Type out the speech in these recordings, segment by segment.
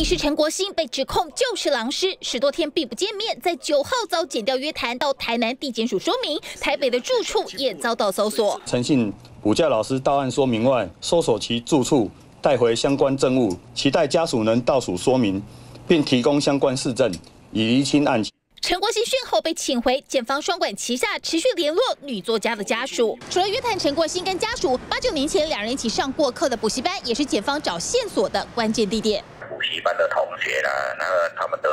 律师陈国兴被指控就是狼师，十多天并不见面，在9号遭检调约谈，到台南地检署说明，台北的住处也遭到搜索。诚信补教老师到案说明外，搜索其住处，带回相关证物，期待家属能到署说明，并提供相关事证，以厘清案情。 陈国兴讯后被请回，检方双管齐下，持续联络女作家的家属。除了约谈陈国兴跟家属，8、9年前两人一起上过课的补习班，也是检方找线索的关键地点。补习班的同学啦，他们的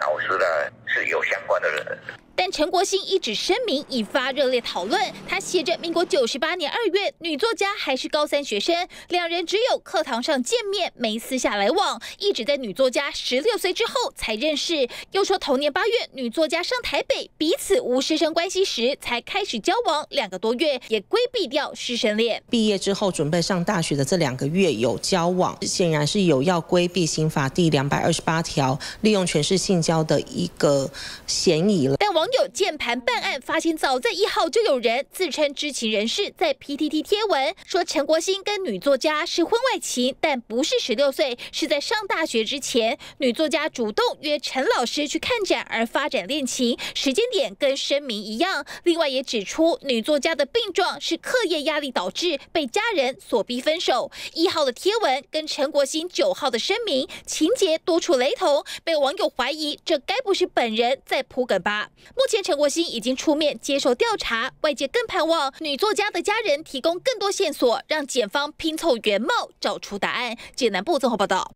老师啦，是有相关的人。但陈国兴一纸声明引发热烈讨论，他写着民国98年2月，女作家还是高三学生，两人只有课堂上见面，没私下来往，一直在女作家16岁之后才认识。又说同年8月，女作家上台北，彼此无师生关系时才开始交往2个多月，也规避掉师生恋。毕业之后准备上大学的这2个月有交往，显然是有要规避刑法第228条利用权势性交的一个嫌疑了。但网友键盘办案，发现早在1号就有人自称知情人士，在 PTT 贴文说陈国兴跟女作家是婚外情，但不是16岁，是在上大学之前。女作家主动约陈老师去看展而发展恋情，时间点跟声明一样。另外也指出，女作家的病状是课业压力导致，被家人所逼分手。1号的贴文跟陈国兴9号的声明情节多处雷同，被网友怀疑这该不是本人在铺梗吧？ 目前陈国兴已经出面接受调查，外界更盼望女作家的家人提供更多线索，让检方拼凑原貌，找出答案。记者南部综合报道。